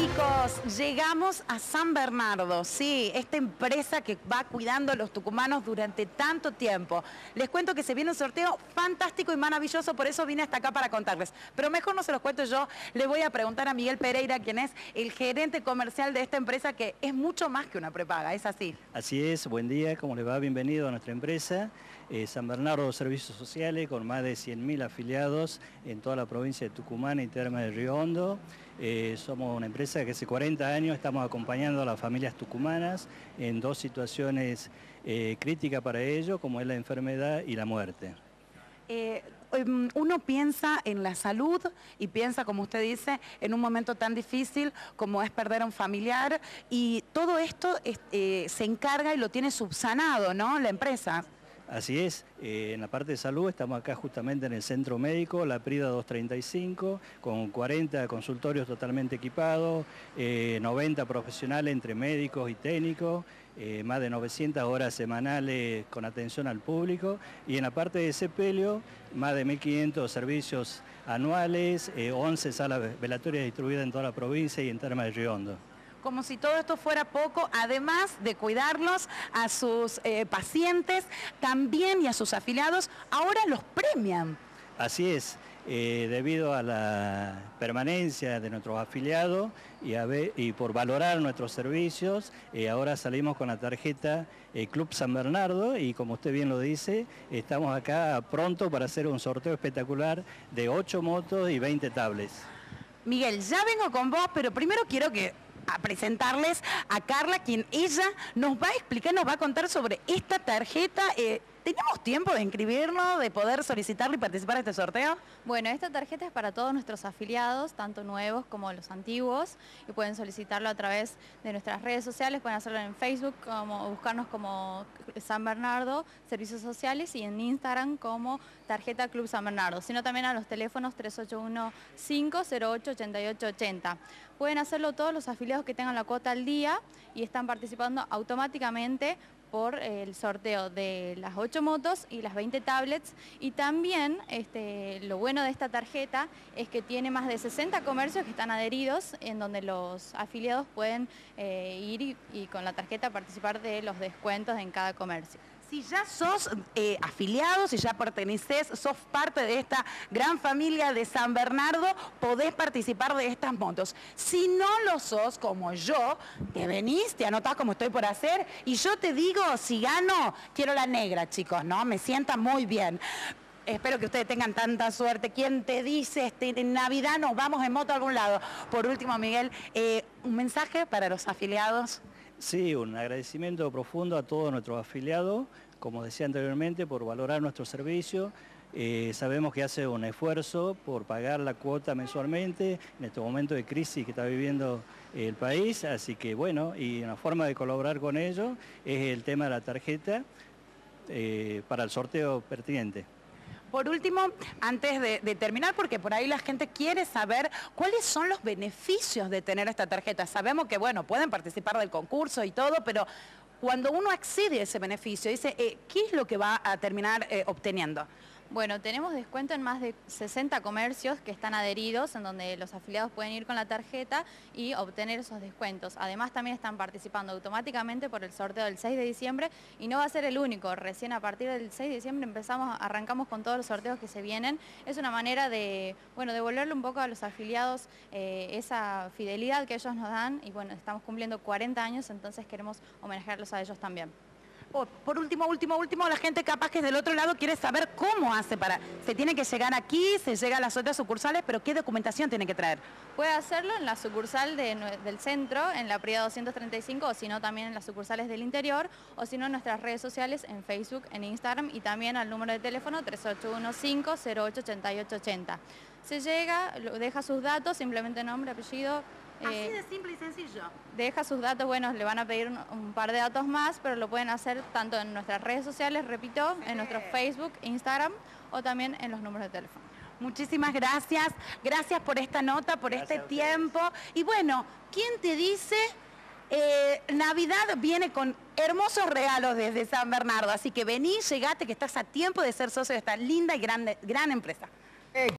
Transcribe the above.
Chicos, llegamos a San Bernardo, sí, esta empresa que va cuidando a los tucumanos durante tanto tiempo. Les cuento que se viene un sorteo fantástico y maravilloso, por eso vine hasta acá para contarles. Pero mejor no se los cuento yo, le voy a preguntar a Miguel Pereira, quien es el gerente comercial de esta empresa, que es mucho más que una prepaga, ¿es así? Así es, buen día, ¿cómo les va? Bienvenido a nuestra empresa. San Bernardo Servicios Sociales, con más de 100.000 afiliados en toda la provincia de Tucumán y Termas de Río Hondo. Somos una empresa que hace 40 años estamos acompañando a las familias tucumanas en dos situaciones críticas para ellos, como es la enfermedad y la muerte. Uno piensa en la salud y piensa, como usted dice, en un momento tan difícil como es perder a un familiar, y todo esto se encarga y lo tiene subsanado, ¿no?, la empresa. Así es, en la parte de salud estamos acá justamente en el centro médico, La Prida 235, con 40 consultorios totalmente equipados, 90 profesionales entre médicos y técnicos, más de 900 horas semanales con atención al público, y en la parte de sepelio, más de 1.500 servicios anuales, 11 salas velatorias distribuidas en toda la provincia y en Termas de Río Hondo. Como si todo esto fuera poco, además de cuidarlos a sus pacientes, también y a sus afiliados, ahora los premian. Así es, debido a la permanencia de nuestros afiliados y por valorar nuestros servicios, ahora salimos con la tarjeta Club San Bernardo, y como usted bien lo dice, estamos acá pronto para hacer un sorteo espectacular de 8 motos y 20 tablets. Miguel, ya vengo con vos, pero primero quiero a presentarles a Carla, quien ella nos va a explicar, nos va a contar sobre esta tarjeta. ¿Tenemos tiempo de inscribirnos, de poder solicitarlo y participar de este sorteo? Bueno, esta tarjeta es para todos nuestros afiliados, tanto nuevos como los antiguos, y pueden solicitarlo a través de nuestras redes sociales, pueden hacerlo en Facebook, como buscarnos como San Bernardo Servicios Sociales, y en Instagram como Tarjeta Club San Bernardo, sino también a los teléfonos 3815-08-8880. Pueden hacerlo todos los afiliados que tengan la cuota al día y están participando automáticamente por el sorteo de las 8 motos y las 20 tablets. Y también lo bueno de esta tarjeta es que tiene más de 60 comercios que están adheridos, en donde los afiliados pueden ir y con la tarjeta participar de los descuentos en cada comercio. Si ya sos afiliado, si ya pertenecés, sos parte de esta gran familia de San Bernardo, podés participar de estas motos. Si no lo sos, como yo, te venís, te anotás como estoy por hacer, y yo te digo, si gano, quiero la negra, chicos, ¿no? Me sienta muy bien. Espero que ustedes tengan tanta suerte. ¿Quién te dice, en Navidad nos vamos en moto a algún lado? Por último, Miguel, un mensaje para los afiliados. Sí, un agradecimiento profundo a todos nuestros afiliados, como decía anteriormente, por valorar nuestro servicio. Sabemos que hace un esfuerzo por pagar la cuota mensualmente en este momento de crisis que está viviendo el país, así que bueno, y una forma de colaborar con ellos es el tema de la tarjeta para el sorteo pertinente. Por último, antes de terminar, porque por ahí la gente quiere saber cuáles son los beneficios de tener esta tarjeta. Sabemos que, bueno, pueden participar del concurso y todo, pero cuando uno accede a ese beneficio, dice, ¿qué es lo que va a terminar obteniendo? Bueno, tenemos descuento en más de 60 comercios que están adheridos, en donde los afiliados pueden ir con la tarjeta y obtener esos descuentos. Además, también están participando automáticamente por el sorteo del 6 de diciembre, y no va a ser el único. Recién a partir del 6 de diciembre arrancamos con todos los sorteos que se vienen. Es una manera de, bueno, devolverle un poco a los afiliados esa fidelidad que ellos nos dan, y bueno, estamos cumpliendo 40 años, entonces queremos homenajearlos a ellos también. Por último, la gente capaz que del otro lado quiere saber cómo hace para... Se tiene que llegar aquí, se llega a las otras sucursales, pero ¿qué documentación tiene que traer? Puede hacerlo en la sucursal del centro, en La Prida 235, o si no también en las sucursales del interior, o si no en nuestras redes sociales, en Facebook, en Instagram, y también al número de teléfono 3815-08-8880. Se llega, deja sus datos, simplemente nombre, apellido... Así de simple y sencillo. Deja sus datos, bueno, le van a pedir un par de datos más, pero lo pueden hacer tanto en nuestras redes sociales, repito, sí, en nuestro Facebook, Instagram, o también en los números de teléfono. Muchísimas gracias, gracias por esta nota, por este tiempo. Y bueno, ¿quién te dice? Navidad viene con hermosos regalos desde San Bernardo, así que vení, llegate, que estás a tiempo de ser socio de esta linda y gran empresa.